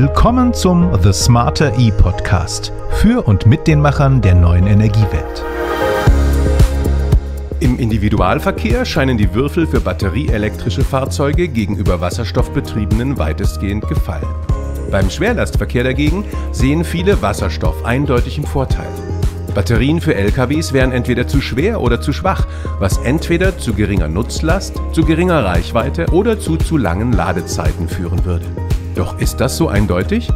Willkommen zum The Smarter E-Podcast für und mit den Machern der neuen Energiewelt. Im Individualverkehr scheinen die Würfel für batterieelektrische Fahrzeuge gegenüber wasserstoffbetriebenen weitestgehend gefallen. Beim Schwerlastverkehr dagegen sehen viele Wasserstoff eindeutig im Vorteil. Batterien für LKWs wären entweder zu schwer oder zu schwach, was entweder zu geringer Nutzlast, zu geringer Reichweite oder zu langen Ladezeiten führen würde. Doch ist das so eindeutig?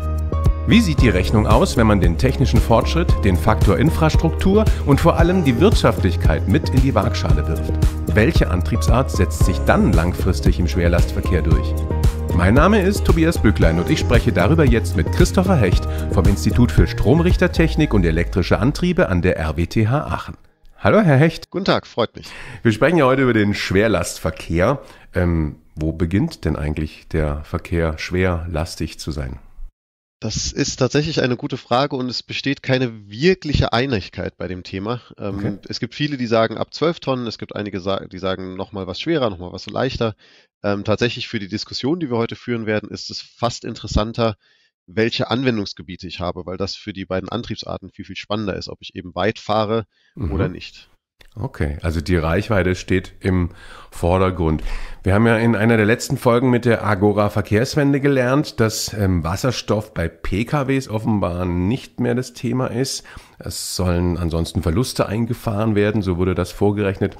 Wie sieht die Rechnung aus, wenn man den technischen Fortschritt, den Faktor Infrastruktur und vor allem die Wirtschaftlichkeit mit in die Waagschale wirft? Welche Antriebsart setzt sich dann langfristig im Schwerlastverkehr durch? Mein Name ist Tobias Bücklein und ich spreche darüber jetzt mit Christopher Hecht vom Institut für Stromrichtertechnik und Elektrische Antriebe an der RWTH Aachen. Hallo Herr Hecht. Guten Tag, freut mich. Wir sprechen ja heute über den Schwerlastverkehr. Wo beginnt denn eigentlich der Verkehr schwerlastig zu sein? Das ist tatsächlich eine gute Frage und es besteht keine wirkliche Einigkeit bei dem Thema. Okay. Es gibt viele, die sagen ab 12 Tonnen, es gibt einige, die sagen nochmal was schwerer, nochmal was leichter. Tatsächlich für die Diskussion, die wir heute führen werden, ist es fast interessanter, welche Anwendungsgebiete ich habe, weil das für die beiden Antriebsarten viel, viel spannender ist, ob ich eben weit fahre oder nicht. Okay, also die Reichweite steht im Vordergrund. Wir haben ja in einer der letzten Folgen mit der Agora-Verkehrswende gelernt, dass Wasserstoff bei PKWs offenbar nicht mehr das Thema ist. Es sollen ansonsten Verluste eingefahren werden, so wurde das vorgerechnet.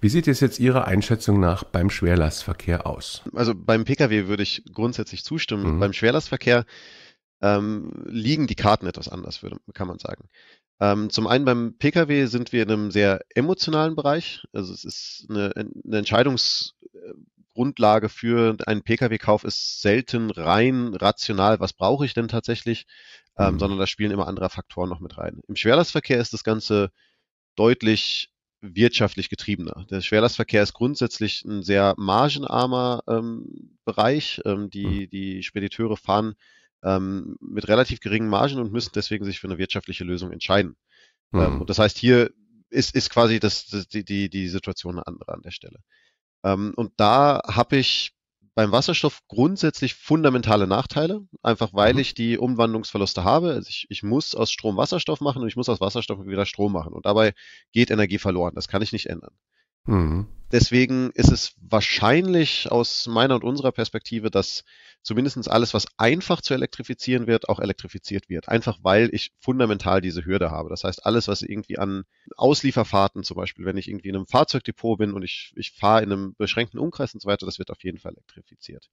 Wie sieht es jetzt Ihrer Einschätzung nach beim Schwerlastverkehr aus? Also beim PKW würde ich grundsätzlich zustimmen. Beim Schwerlastverkehr liegen die Karten etwas anders, kann man sagen. Zum einen beim Pkw sind wir in einem sehr emotionalen Bereich, also es ist eine Entscheidungsgrundlage für einen Pkw-Kauf ist selten rein rational, was brauche ich denn tatsächlich, sondern da spielen immer andere Faktoren noch mit rein. Im Schwerlastverkehr ist das Ganze deutlich wirtschaftlich getriebener. Der Schwerlastverkehr ist grundsätzlich ein sehr margenarmer Bereich, die Spediteure fahren mit relativ geringen Margen und müssen deswegen sich für eine wirtschaftliche Lösung entscheiden. Und das heißt, hier ist quasi die Situation eine andere an der Stelle. Und da habe ich beim Wasserstoff grundsätzlich fundamentale Nachteile, einfach weil ich die Umwandlungsverluste habe. Also ich muss aus Strom Wasserstoff machen und ich muss aus Wasserstoff wieder Strom machen. Und dabei geht Energie verloren. Das kann ich nicht ändern. Deswegen ist es wahrscheinlich aus meiner und unserer Perspektive, dass zumindest alles, was einfach zu elektrifizieren wird, auch elektrifiziert wird. Einfach weil ich fundamental diese Hürde habe. Das heißt, alles, was irgendwie an Auslieferfahrten zum Beispiel, wenn ich irgendwie in einem Fahrzeugdepot bin und ich fahre in einem beschränkten Umkreis und so weiter, das wird auf jeden Fall elektrifiziert.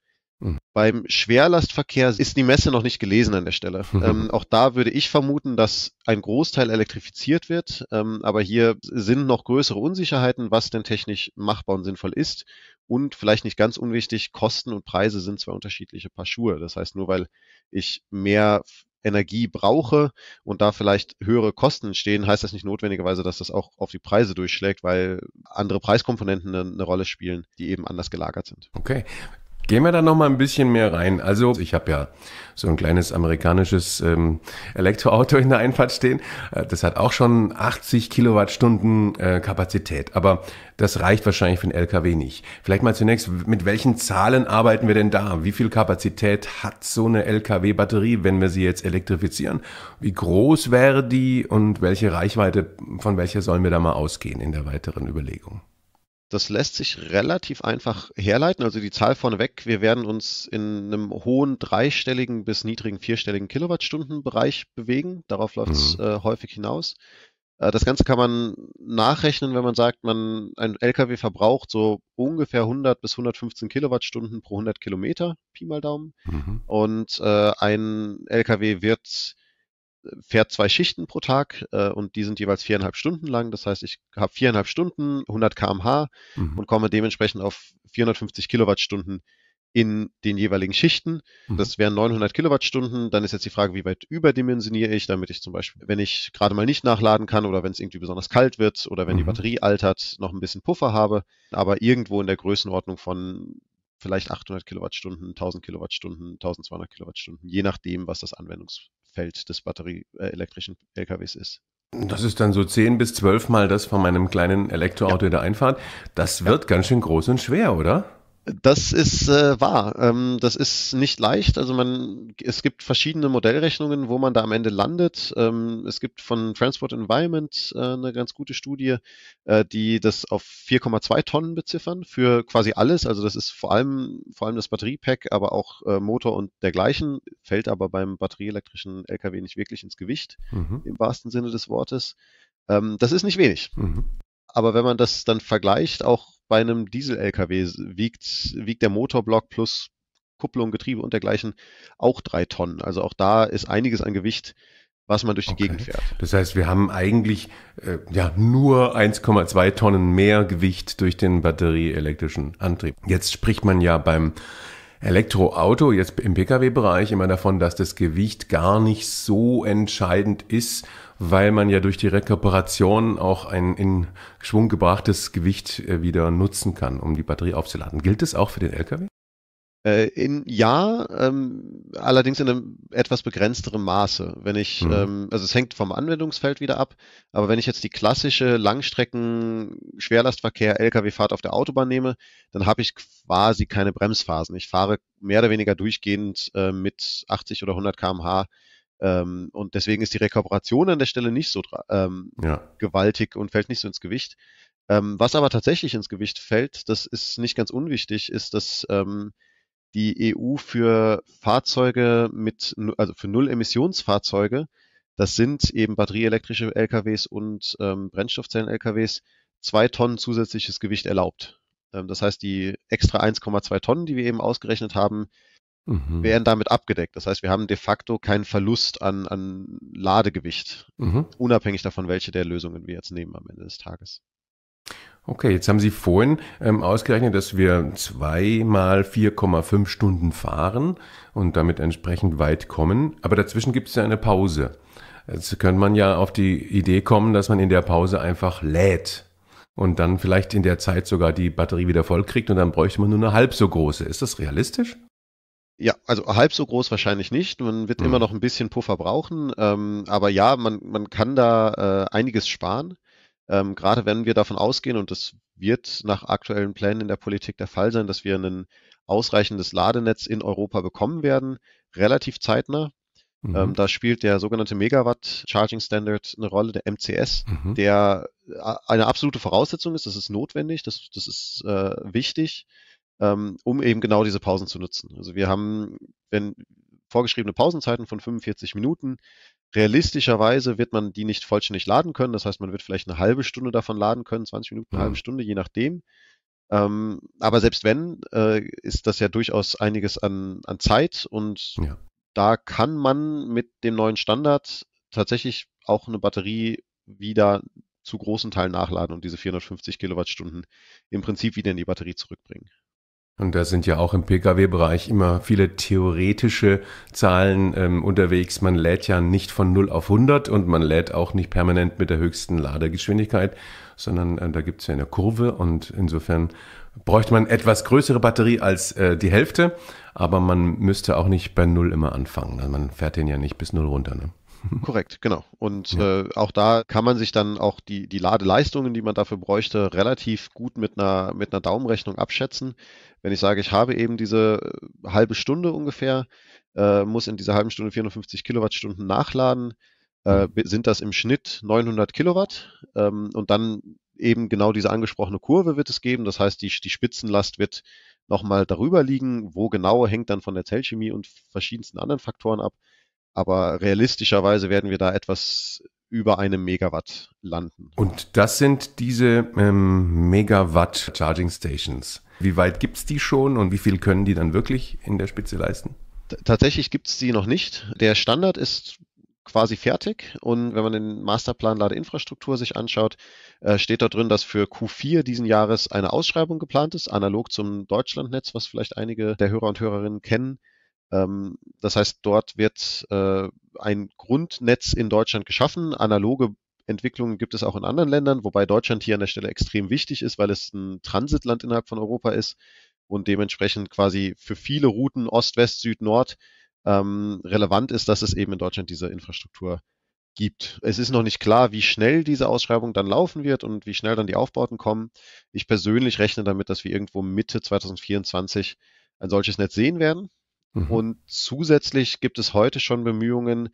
Beim Schwerlastverkehr ist die Messe noch nicht gelesen an der Stelle. Auch da würde ich vermuten, dass ein Großteil elektrifiziert wird, aber hier sind noch größere Unsicherheiten, was denn technisch machbar und sinnvoll ist. Und vielleicht nicht ganz unwichtig, Kosten und Preise sind zwei unterschiedliche Paar Schuhe. Das heißt, nur weil ich mehr Energie brauche und da vielleicht höhere Kosten entstehen, heißt das nicht notwendigerweise, dass das auch auf die Preise durchschlägt, weil andere Preiskomponenten eine Rolle spielen, die eben anders gelagert sind. Okay. Gehen wir da noch mal ein bisschen mehr rein. Also ich habe ja so ein kleines amerikanisches Elektroauto in der Einfahrt stehen. Das hat auch schon 80 Kilowattstunden Kapazität, aber das reicht wahrscheinlich für einen LKW nicht. Vielleicht mal zunächst, mit welchen Zahlen arbeiten wir denn da? Wie viel Kapazität hat so eine LKW-Batterie, wenn wir sie jetzt elektrifizieren? Wie groß wäre die und welche Reichweite, von welcher sollen wir da mal ausgehen in der weiteren Überlegung? Das lässt sich relativ einfach herleiten, also die Zahl vorneweg, wir werden uns in einem hohen dreistelligen bis niedrigen vierstelligen Kilowattstunden-Bereich bewegen, darauf läuft es häufig hinaus. Das Ganze kann man nachrechnen, wenn man sagt, ein LKW verbraucht so ungefähr 100 bis 115 Kilowattstunden pro 100 Kilometer, Pi mal Daumen, und ein LKW fährt 2 Schichten pro Tag und die sind jeweils 4,5 Stunden lang. Das heißt, ich habe 4,5 Stunden, 100 km/h und komme dementsprechend auf 450 Kilowattstunden in den jeweiligen Schichten. Das wären 900 Kilowattstunden. Dann ist jetzt die Frage, wie weit überdimensioniere ich, damit ich zum Beispiel, wenn ich gerade mal nicht nachladen kann oder wenn es irgendwie besonders kalt wird oder wenn die Batterie altert, noch ein bisschen Puffer habe. Aber irgendwo in der Größenordnung von vielleicht 800 Kilowattstunden, 1000 Kilowattstunden, 1200 Kilowattstunden, je nachdem, was das Anwendungsfeld des batterieelektrischen LKWs ist. Das ist dann so 10 bis 12 Mal das von meinem kleinen Elektroauto in der Einfahrt. Das wird ganz schön groß und schwer, oder? Das ist wahr. Das ist nicht leicht. Also es gibt verschiedene Modellrechnungen, wo man da am Ende landet. Es gibt von Transport Environment eine ganz gute Studie, die das auf 4,2 Tonnen beziffern für quasi alles. Also das ist vor allem das Batteriepack, aber auch Motor und dergleichen, fällt aber beim batterieelektrischen LKW nicht wirklich ins Gewicht, im wahrsten Sinne des Wortes. Das ist nicht wenig. Aber wenn man das dann vergleicht, auch bei einem Diesel-LKW wiegt der Motorblock plus Kupplung, Getriebe und dergleichen auch 3 Tonnen. Also auch da ist einiges an Gewicht, was man durch die Gegend fährt. Das heißt, wir haben eigentlich nur 1,2 Tonnen mehr Gewicht durch den batterieelektrischen Antrieb. Jetzt spricht man ja beim Elektroauto, jetzt im Pkw-Bereich, immer davon, dass das Gewicht gar nicht so entscheidend ist, weil man ja durch die Rekuperation auch ein in Schwung gebrachtes Gewicht wieder nutzen kann, um die Batterie aufzuladen. Gilt das auch für den LKW? Allerdings in einem etwas begrenzterem Maße. Wenn ich, also es hängt vom Anwendungsfeld wieder ab, aber wenn ich jetzt die klassische Langstrecken-Schwerlastverkehr, LKW-Fahrt auf der Autobahn nehme, dann habe ich quasi keine Bremsphasen. Ich fahre mehr oder weniger durchgehend mit 80 oder 100 km/h. Und deswegen ist die Rekuperation an der Stelle nicht so gewaltig und fällt nicht so ins Gewicht. Was aber tatsächlich ins Gewicht fällt, das ist nicht ganz unwichtig, ist, dass die EU für Fahrzeuge für Null-Emissionsfahrzeuge, das sind eben batterieelektrische LKWs und Brennstoffzellen-LKWs, 2 Tonnen zusätzliches Gewicht erlaubt. Das heißt, die extra 1,2 Tonnen, die wir eben ausgerechnet haben, wären damit abgedeckt. Das heißt, wir haben de facto keinen Verlust an Ladegewicht, unabhängig davon, welche der Lösungen wir jetzt nehmen am Ende des Tages. Okay, jetzt haben Sie vorhin ausgerechnet, dass wir 2 mal 4,5 Stunden fahren und damit entsprechend weit kommen. Aber dazwischen gibt es ja eine Pause. Jetzt könnte man ja auf die Idee kommen, dass man in der Pause einfach lädt und dann vielleicht in der Zeit sogar die Batterie wieder voll kriegt und dann bräuchte man nur eine halb so große. Ist das realistisch? Ja, also halb so groß wahrscheinlich nicht. Man wird immer noch ein bisschen Puffer brauchen. Aber ja, man kann da einiges sparen. Gerade wenn wir davon ausgehen, und das wird nach aktuellen Plänen in der Politik der Fall sein, dass wir ein ausreichendes Ladenetz in Europa bekommen werden, relativ zeitnah. Da spielt der sogenannte Megawatt-Charging-Standard eine Rolle, der MCS, der eine absolute Voraussetzung ist. Das ist notwendig, das ist wichtig, um eben genau diese Pausen zu nutzen. Also wir haben vorgeschriebene Pausenzeiten von 45 Minuten. Realistischerweise wird man die nicht vollständig laden können. Das heißt, man wird vielleicht eine halbe Stunde davon laden können, 20 Minuten, eine halbe Stunde, je nachdem. Aber selbst wenn, ist das ja durchaus einiges an Zeit. Und da kann man mit dem neuen Standard tatsächlich auch eine Batterie wieder zu großen Teilen nachladen und diese 450 Kilowattstunden im Prinzip wieder in die Batterie zurückbringen. Und da sind ja auch im Pkw-Bereich immer viele theoretische Zahlen unterwegs. Man lädt ja nicht von 0 auf 100 und man lädt auch nicht permanent mit der höchsten Ladegeschwindigkeit, sondern da gibt es ja eine Kurve und insofern bräuchte man etwas größere Batterie als die Hälfte, aber man müsste auch nicht bei 0 immer anfangen. Also man fährt den ja nicht bis 0 runter, ne? Korrekt, genau. Und auch da kann man sich dann auch die Ladeleistungen, die man dafür bräuchte, relativ gut mit einer Daumenrechnung abschätzen. Wenn ich sage, ich habe eben diese halbe Stunde ungefähr, muss in dieser halben Stunde 450 Kilowattstunden nachladen, sind das im Schnitt 900 Kilowatt. Und dann eben genau diese angesprochene Kurve wird es geben. Das heißt, die Spitzenlast wird nochmal darüber liegen. Wo genau, hängt dann von der Zellchemie und verschiedensten anderen Faktoren ab. Aber realistischerweise werden wir da etwas über 1 Megawatt landen. Und das sind diese Megawatt-Charging-Stations. Wie weit gibt es die schon und wie viel können die dann wirklich in der Spitze leisten? Tatsächlich gibt es die noch nicht. Der Standard ist quasi fertig und wenn man den Masterplan Ladeinfrastruktur sich anschaut, steht da drin, dass für Q4 diesen Jahres eine Ausschreibung geplant ist, analog zum Deutschlandnetz, was vielleicht einige der Hörer und Hörerinnen kennen. Das heißt, dort wird ein Grundnetz in Deutschland geschaffen. Analoge Entwicklungen gibt es auch in anderen Ländern, wobei Deutschland hier an der Stelle extrem wichtig ist, weil es ein Transitland innerhalb von Europa ist und dementsprechend quasi für viele Routen Ost, West, Süd, Nord relevant ist, dass es eben in Deutschland diese Infrastruktur gibt. Es ist noch nicht klar, wie schnell diese Ausschreibung dann laufen wird und wie schnell dann die Aufbauten kommen. Ich persönlich rechne damit, dass wir irgendwo Mitte 2024 ein solches Netz sehen werden. Mhm. Und zusätzlich gibt es heute schon Bemühungen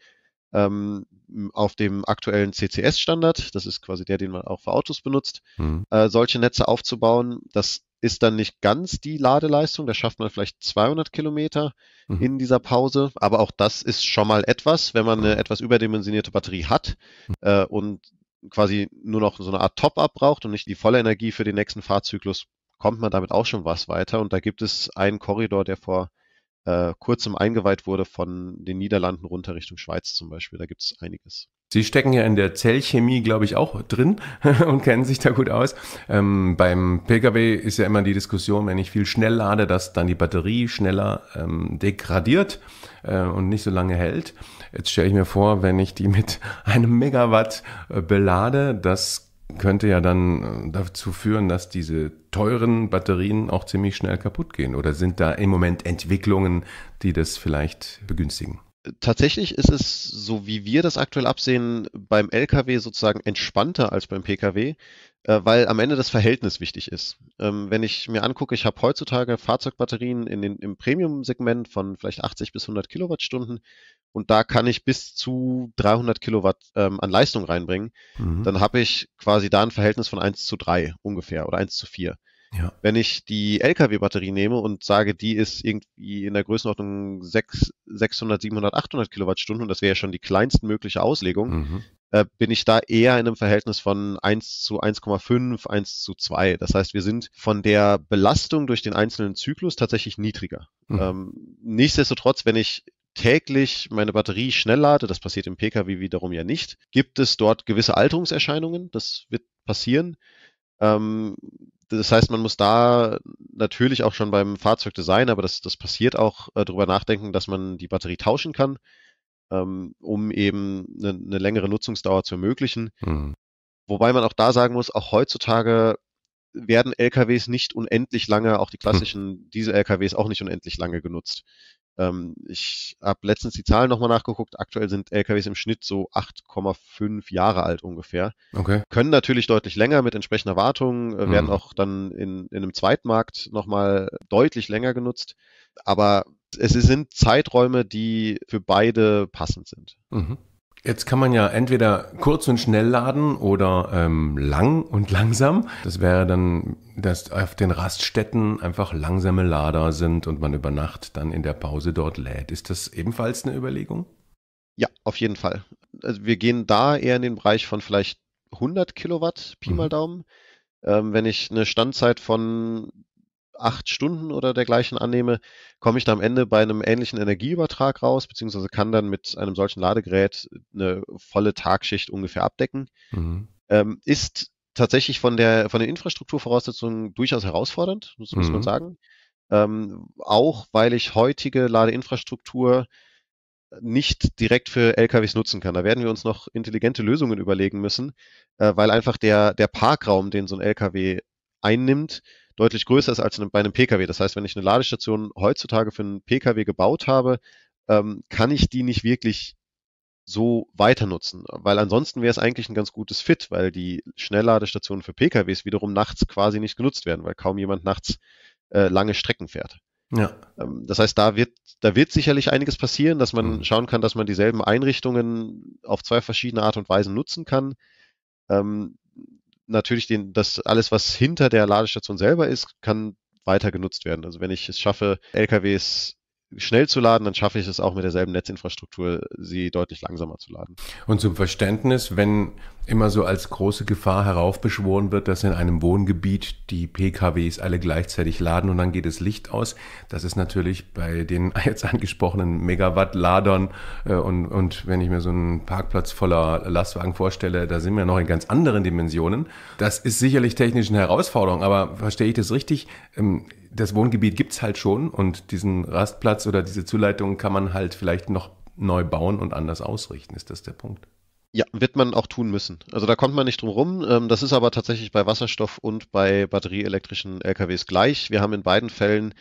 auf dem aktuellen CCS-Standard, das ist quasi der, den man auch für Autos benutzt, solche Netze aufzubauen. Das ist dann nicht ganz die Ladeleistung, da schafft man vielleicht 200 Kilometer in dieser Pause, aber auch das ist schon mal etwas, wenn man eine etwas überdimensionierte Batterie hat und quasi nur noch so eine Art Top-Up braucht und nicht die volle Energie für den nächsten Fahrzyklus, kommt man damit auch schon was weiter. Und da gibt es einen Korridor, der vor kurzem eingeweiht wurde von den Niederlanden runter Richtung Schweiz zum Beispiel, da gibt es einiges. Sie stecken ja in der Zellchemie, glaube ich, auch drin und kennen sich da gut aus. Beim Pkw ist ja immer die Diskussion, wenn ich viel schnell lade, dass dann die Batterie schneller degradiert und nicht so lange hält. Jetzt stelle ich mir vor, wenn ich die mit einem Megawatt belade, das könnte ja dann dazu führen, dass diese teuren Batterien auch ziemlich schnell kaputt gehen. Oder sind da im Moment Entwicklungen, die das vielleicht begünstigen? Tatsächlich ist es, so wie wir das aktuell absehen, beim LKW sozusagen entspannter als beim PKW, weil am Ende das Verhältnis wichtig ist. Wenn ich mir angucke, ich habe heutzutage Fahrzeugbatterien im Premium-Segment von vielleicht 80 bis 100 Kilowattstunden und da kann ich bis zu 300 Kilowatt an Leistung reinbringen, dann habe ich quasi da ein Verhältnis von 1:3 ungefähr oder 1:4. Ja. Wenn ich die LKW-Batterie nehme und sage, die ist irgendwie in der Größenordnung 600, 700, 800 Kilowattstunden, und das wäre ja schon die kleinstmögliche Auslegung, bin ich da eher in einem Verhältnis von 1:1,5, 1:2. Das heißt, wir sind von der Belastung durch den einzelnen Zyklus tatsächlich niedriger. Nichtsdestotrotz, wenn ich täglich meine Batterie schnell lade, das passiert im Pkw wiederum ja nicht, gibt es dort gewisse Alterungserscheinungen, das wird passieren. Das heißt, man muss da natürlich auch schon beim Fahrzeugdesign, aber das passiert auch, darüber nachdenken, dass man die Batterie tauschen kann, um eben eine längere Nutzungsdauer zu ermöglichen. Wobei man auch da sagen muss, auch heutzutage werden LKWs nicht unendlich lange, auch die klassischen Diesel-LKWs auch nicht unendlich lange genutzt. Ich habe letztens die Zahlen nochmal nachgeguckt. Aktuell sind LKWs im Schnitt so 8,5 Jahre alt ungefähr. Okay. Können natürlich deutlich länger mit entsprechender Wartung, werden auch dann in einem Zweitmarkt nochmal deutlich länger genutzt. Aber es sind Zeiträume, die für beide passend sind. Jetzt kann man ja entweder kurz und schnell laden oder lang und langsam. Das wäre dann, dass auf den Raststätten einfach langsame Lader sind und man über Nacht dann in der Pause dort lädt. Ist das ebenfalls eine Überlegung? Ja, auf jeden Fall. Also wir gehen da eher in den Bereich von vielleicht 100 Kilowatt, Pi mal Daumen. Wenn ich eine Standzeit von 8 Stunden oder dergleichen annehme, komme ich da am Ende bei einem ähnlichen Energieübertrag raus, beziehungsweise kann dann mit einem solchen Ladegerät eine volle Tagschicht ungefähr abdecken. Ist tatsächlich von den Infrastrukturvoraussetzungen durchaus herausfordernd, das muss man sagen. Auch weil ich heutige Ladeinfrastruktur nicht direkt für LKWs nutzen kann. Da werden wir uns noch intelligente Lösungen überlegen müssen, weil einfach der Parkraum, den so ein LKW einnimmt, deutlich größer ist als bei einem Pkw. Das heißt, wenn ich eine Ladestation heutzutage für einen Pkw gebaut habe, kann ich die nicht wirklich so weiter nutzen, weil ansonsten wäre es eigentlich ein ganz gutes Fit, weil die Schnellladestationen für Pkws wiederum nachts quasi nicht genutzt werden, weil kaum jemand nachts lange Strecken fährt. Ja. Das heißt, da wird sicherlich einiges passieren, dass man schauen kann, dass man dieselben Einrichtungen auf zwei verschiedene Art und Weisen nutzen kann. Natürlich, das alles, was hinter der Ladestation selber ist, kann weiter genutzt werden. Also wenn ich es schaffe, LKWs schnell zu laden, dann schaffe ich es auch mit derselben Netzinfrastruktur, sie deutlich langsamer zu laden. Und zum Verständnis, wenn immer so als große Gefahr heraufbeschworen wird, dass in einem Wohngebiet die PKWs alle gleichzeitig laden und dann geht das Licht aus, das ist natürlich bei den jetzt angesprochenen Megawatt-Ladern und wenn ich mir so einen Parkplatz voller Lastwagen vorstelle, da sind wir noch in ganz anderen Dimensionen. Das ist sicherlich technisch eine Herausforderung, aber verstehe ich das richtig? Das Wohngebiet gibt es halt schon und diesen Rastplatz oder diese Zuleitung kann man halt vielleicht noch neu bauen und anders ausrichten. Ist das der Punkt? Ja, wird man auch tun müssen. Also da kommt man nicht drum rum. Das ist aber tatsächlich bei Wasserstoff und bei batterieelektrischen LKWs gleich. Wir haben in beiden Fällen,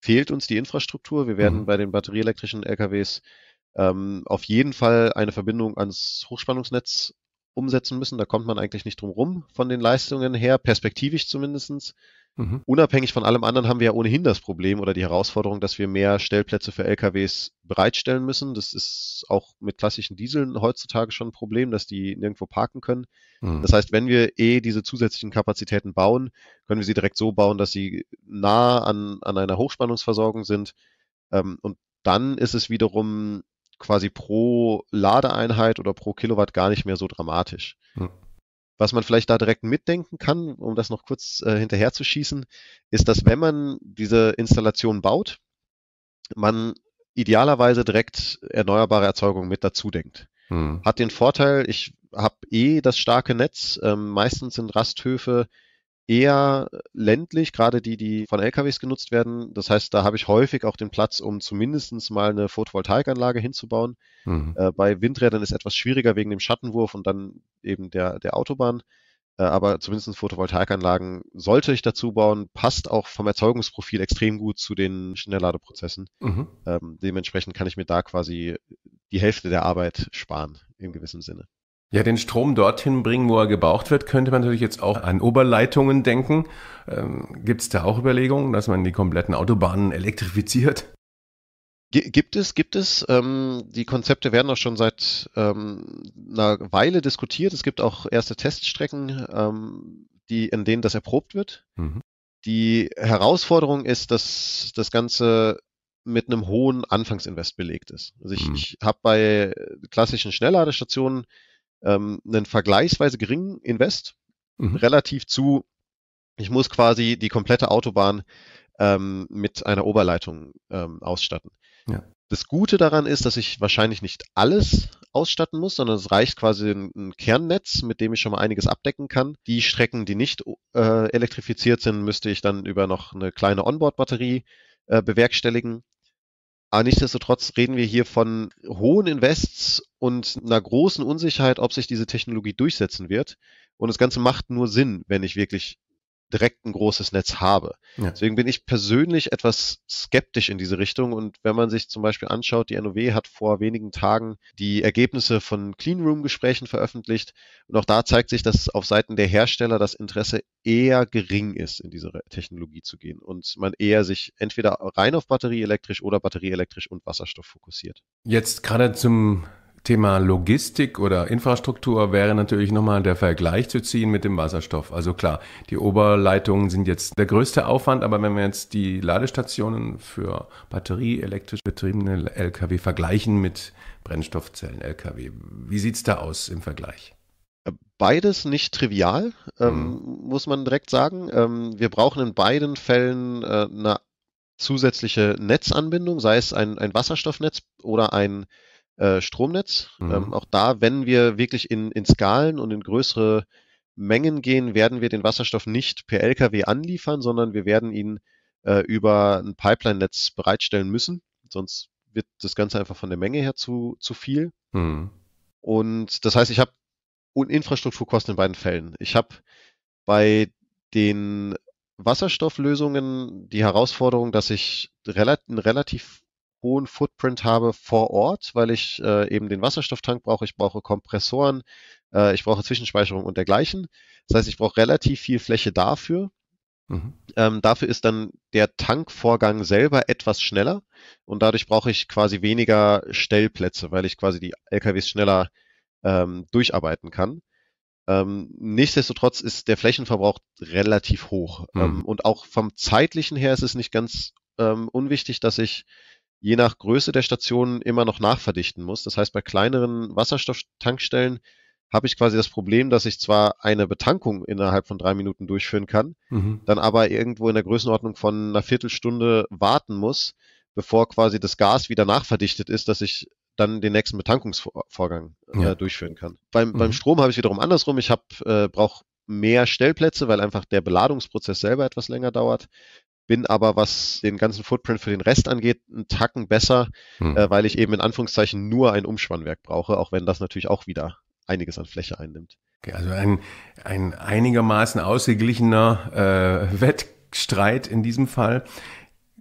fehlt uns die Infrastruktur. Wir werden bei den batterieelektrischen LKWs auf jeden Fall eine Verbindung ans Hochspannungsnetz umsetzen müssen. Da kommt man eigentlich nicht drum rum von den Leistungen her, perspektivisch zumindest. Mhm. Unabhängig von allem anderen haben wir ja ohnehin das Problem oder die Herausforderung, dass wir mehr Stellplätze für LKWs bereitstellen müssen. Das ist auch mit klassischen Dieseln heutzutage schon ein Problem, dass die nirgendwo parken können. Mhm. Das heißt, wenn wir diese zusätzlichen Kapazitäten bauen, können wir sie direkt so bauen, dass sie nah an einer Hochspannungsversorgung sind. Und dann ist es wiederum quasi pro Ladeeinheit oder pro Kilowatt gar nicht mehr so dramatisch. Mhm. Was man vielleicht da direkt mitdenken kann, um das noch kurz hinterher zu schießen, ist, dass wenn man diese Installation baut, man idealerweise direkt erneuerbare Erzeugung mit dazu denkt. Hm. Hat den Vorteil, ich habe das starke Netz. Meistens sind Rasthöfe eher ländlich, gerade die von LKWs genutzt werden. Das heißt, da habe ich häufig auch den Platz, um zumindest mal eine Photovoltaikanlage hinzubauen. Mhm. Bei Windrädern ist es etwas schwieriger wegen dem Schattenwurf und dann eben der Autobahn. Aber zumindest Photovoltaikanlagen sollte ich dazu bauen, passt auch vom Erzeugungsprofil extrem gut zu den Schnellladeprozessen. Mhm. Dementsprechend kann ich mir da quasi die Hälfte der Arbeit sparen, in gewissem Sinne. Ja, den Strom dorthin bringen, wo er gebraucht wird, könnte man natürlich jetzt auch an Oberleitungen denken. Gibt es da auch Überlegungen, dass man die kompletten Autobahnen elektrifiziert? Gibt es. Die Konzepte werden auch schon seit einer Weile diskutiert. Es gibt auch erste Teststrecken, in denen das erprobt wird. Mhm. Die Herausforderung ist, dass das Ganze mit einem hohen Anfangsinvest belegt ist. Also ich habe bei klassischen Schnellladestationen einen vergleichsweise geringen Invest, relativ zu, ich muss quasi die komplette Autobahn mit einer Oberleitung ausstatten. Ja. Das Gute daran ist, dass ich wahrscheinlich nicht alles ausstatten muss, sondern es reicht quasi ein Kernnetz, mit dem ich schon mal einiges abdecken kann. Die Strecken, die nicht elektrifiziert sind, müsste ich dann über noch eine kleine Onboard-Batterie bewerkstelligen. Aber nichtsdestotrotz reden wir hier von hohen Invests und einer großen Unsicherheit, ob sich diese Technologie durchsetzen wird. Und das Ganze macht nur Sinn, wenn ich wirklich direkt ein großes Netz habe. Ja. Deswegen bin ich persönlich etwas skeptisch in diese Richtung. Und wenn man sich zum Beispiel anschaut, die NOW hat vor wenigen Tagen die Ergebnisse von Cleanroom-Gesprächen veröffentlicht. Und auch da zeigt sich, dass auf Seiten der Hersteller das Interesse eher gering ist, in diese Technologie zu gehen. Und man eher sich entweder rein auf batterieelektrisch oder batterieelektrisch und Wasserstoff fokussiert. Jetzt gerade zum Thema Logistik oder Infrastruktur wäre natürlich nochmal der Vergleich zu ziehen mit dem Wasserstoff. Also klar, die Oberleitungen sind jetzt der größte Aufwand, aber wenn wir jetzt die Ladestationen für batterieelektrisch betriebene Lkw vergleichen mit Brennstoffzellen-Lkw, wie sieht es da aus im Vergleich? Beides nicht trivial, muss man direkt sagen. Wir brauchen in beiden Fällen eine zusätzliche Netzanbindung, sei es ein Wasserstoffnetz oder ein Stromnetz. Auch da, wenn wir wirklich in Skalen und in größere Mengen gehen, werden wir den Wasserstoff nicht per LKW anliefern, sondern wir werden ihn über ein Pipeline-Netz bereitstellen müssen. Sonst wird das Ganze einfach von der Menge her zu viel. Und das heißt, ich habe Infrastrukturkosten in beiden Fällen. Ich habe bei den Wasserstofflösungen die Herausforderung, dass ich relativ hohen Footprint habe vor Ort, weil ich eben den Wasserstofftank brauche, ich brauche Kompressoren, ich brauche Zwischenspeicherung und dergleichen. Das heißt, ich brauche relativ viel Fläche dafür. Dafür ist dann der Tankvorgang selber etwas schneller und dadurch brauche ich quasi weniger Stellplätze, weil ich quasi die LKWs schneller durcharbeiten kann. Nichtsdestotrotz ist der Flächenverbrauch relativ hoch. Und auch vom zeitlichen her ist es nicht ganz unwichtig, dass ich je nach Größe der Stationen immer noch nachverdichten muss. Das heißt, bei kleineren Wasserstofftankstellen habe ich quasi das Problem, dass ich zwar eine Betankung innerhalb von 3 Minuten durchführen kann, dann aber irgendwo in der Größenordnung von einer Viertelstunde warten muss, bevor quasi das Gas wieder nachverdichtet ist, dass ich dann den nächsten Betankungsvorgang durchführen kann. Beim Strom habe ich wiederum andersrum. Ich brauche mehr Stellplätze, weil einfach der Beladungsprozess selber etwas länger dauert. Bin aber, was den ganzen Footprint für den Rest angeht, einen Tacken besser, weil ich eben in Anführungszeichen nur ein Umspannwerk brauche, auch wenn das natürlich auch wieder einiges an Fläche einnimmt. Okay, also ein einigermaßen ausgeglichener Wettstreit in diesem Fall.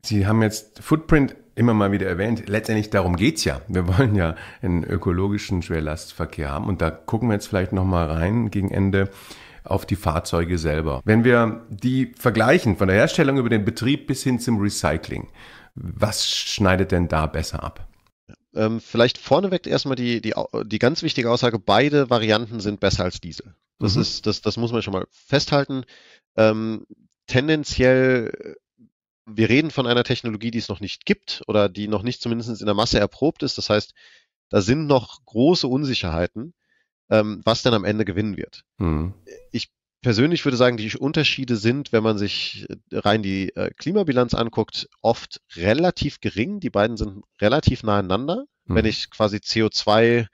Sie haben jetzt Footprint immer mal wieder erwähnt. Letztendlich darum geht's ja. Wir wollen ja einen ökologischen Schwerlastverkehr haben. Und da gucken wir jetzt vielleicht nochmal rein gegen Ende auf die Fahrzeuge selber. Wenn wir die vergleichen, von der Herstellung über den Betrieb bis hin zum Recycling, was schneidet denn da besser ab? Vielleicht vorneweg erstmal die ganz wichtige Aussage, beide Varianten sind besser als Diesel. Das ist, das muss man schon mal festhalten. Tendenziell, wir reden von einer Technologie, die es noch nicht gibt oder die noch nicht zumindest in der Masse erprobt ist. Das heißt, da sind noch große Unsicherheiten, was denn am Ende gewinnen wird. Ich persönlich würde sagen, die Unterschiede sind, wenn man sich rein die Klimabilanz anguckt, oft relativ gering. Die beiden sind relativ nah aneinander. Wenn ich quasi CO2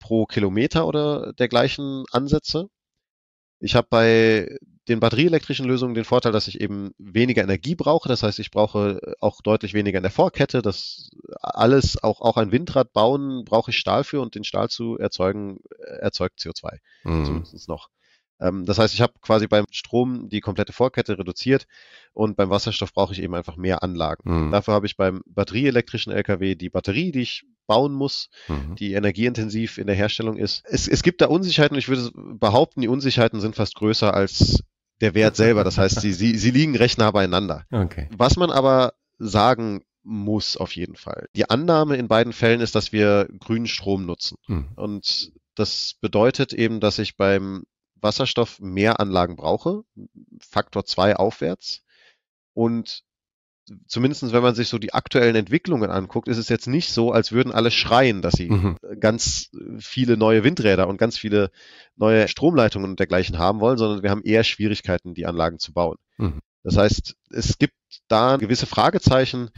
pro Kilometer oder dergleichen ansetze. Ich habe bei den batterieelektrischen Lösungen den Vorteil, dass ich eben weniger Energie brauche. Das heißt, ich brauche auch deutlich weniger in der Vorkette. Das alles, auch ein Windrad bauen, brauche ich Stahl für, und den Stahl zu erzeugen, erzeugt CO2. Zumindest noch. Das heißt, ich habe quasi beim Strom die komplette Vorkette reduziert, und beim Wasserstoff brauche ich eben einfach mehr Anlagen. Dafür habe ich beim batterieelektrischen LKW die Batterie, die ich bauen muss, die energieintensiv in der Herstellung ist. Es gibt da Unsicherheiten, und ich würde behaupten, die Unsicherheiten sind fast größer als der Wert selber. Das heißt, sie liegen recht nah beieinander. Okay. Was man aber sagen muss auf jeden Fall: Die Annahme in beiden Fällen ist, dass wir grünen Strom nutzen. Und das bedeutet eben, dass ich beim Wasserstoff mehr Anlagen brauche, Faktor 2 aufwärts. Und zumindest wenn man sich so die aktuellen Entwicklungen anguckt, ist es jetzt nicht so, als würden alle schreien, dass sie ganz viele neue Windräder und ganz viele neue Stromleitungen und dergleichen haben wollen, sondern wir haben eher Schwierigkeiten, die Anlagen zu bauen. Das heißt, es gibt da gewisse Fragezeichen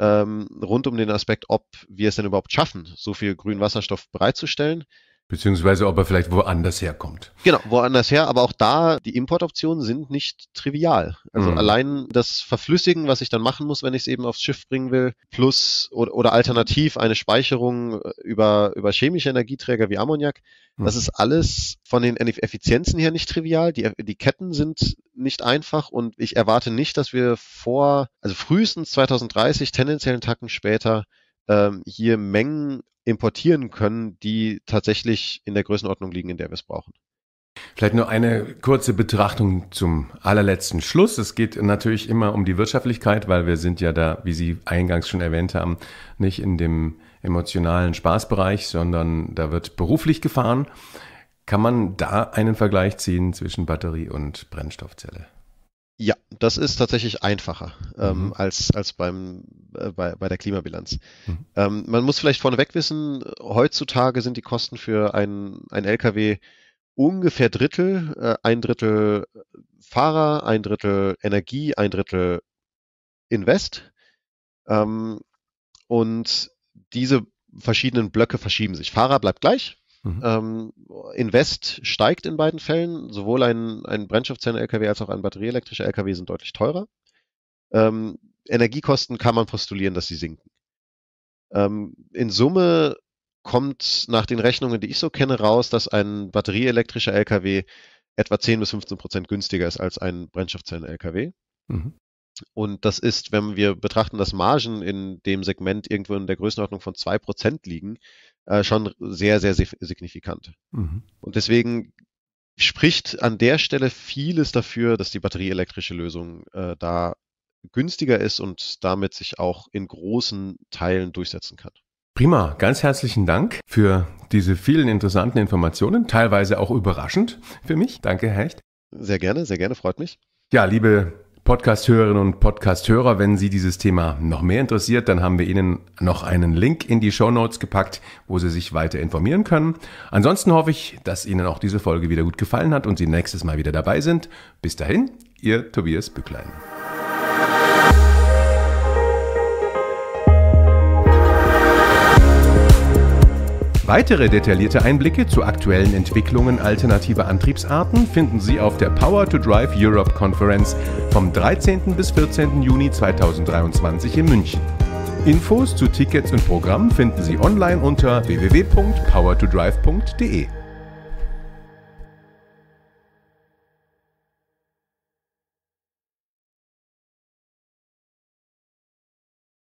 rund um den Aspekt, ob wir es denn überhaupt schaffen, so viel grünen Wasserstoff bereitzustellen. Beziehungsweise ob er vielleicht woanders herkommt. Genau, woanders her. Aber auch da, die Importoptionen sind nicht trivial. Also allein das Verflüssigen, was ich dann machen muss, wenn ich es eben aufs Schiff bringen will, plus oder alternativ eine Speicherung über chemische Energieträger wie Ammoniak, das ist alles von den Effizienzen her nicht trivial. Die Ketten sind nicht einfach, und ich erwarte nicht, dass wir also frühestens 2030, tendenziell einen Tacken später, hier Mengen importieren können, die tatsächlich in der Größenordnung liegen, in der wir es brauchen. Vielleicht nur eine kurze Betrachtung zum allerletzten Schluss. Es geht natürlich immer um die Wirtschaftlichkeit, weil wir sind ja da, wie Sie eingangs schon erwähnt haben, nicht in dem emotionalen Spaßbereich, sondern da wird beruflich gefahren. Kann man da einen Vergleich ziehen zwischen Batterie und Brennstoffzelle? Ja, das ist tatsächlich einfacher als bei der Klimabilanz. Man muss vielleicht vorneweg wissen, heutzutage sind die Kosten für ein LKW ungefähr Drittel, ein Drittel Fahrer, ein Drittel Energie, ein Drittel Invest. Und diese verschiedenen Blöcke verschieben sich. Fahrer bleibt gleich. Invest steigt in beiden Fällen. Sowohl ein Brennstoffzellen-LKW als auch ein batterieelektrischer LKW sind deutlich teurer. Energiekosten kann man postulieren, dass sie sinken. In Summe kommt nach den Rechnungen, die ich so kenne, raus, dass ein batterieelektrischer LKW etwa 10 bis 15% günstiger ist als ein Brennstoffzellen-LKW. Und das ist, wenn wir betrachten, dass Margen in dem Segment irgendwo in der Größenordnung von 2% liegen, schon sehr, sehr signifikant. Und deswegen spricht an der Stelle vieles dafür, dass die batterieelektrische Lösung da günstiger ist und damit sich auch in großen Teilen durchsetzen kann. Prima, ganz herzlichen Dank für diese vielen interessanten Informationen, teilweise auch überraschend für mich. Danke, Herr Hecht. Sehr gerne, freut mich. Ja, liebe Podcast-Hörerinnen und Podcast-Hörer, wenn Sie dieses Thema noch mehr interessiert, dann haben wir Ihnen noch einen Link in die Shownotes gepackt, wo Sie sich weiter informieren können. Ansonsten hoffe ich, dass Ihnen auch diese Folge wieder gut gefallen hat und Sie nächstes Mal wieder dabei sind. Bis dahin, Ihr Tobias Bücklein. Weitere detaillierte Einblicke zu aktuellen Entwicklungen alternativer Antriebsarten finden Sie auf der Power to Drive Europe Conference vom 13. bis 14. Juni 2023 in München. Infos zu Tickets und Programmen finden Sie online unter www.powertodrive.de.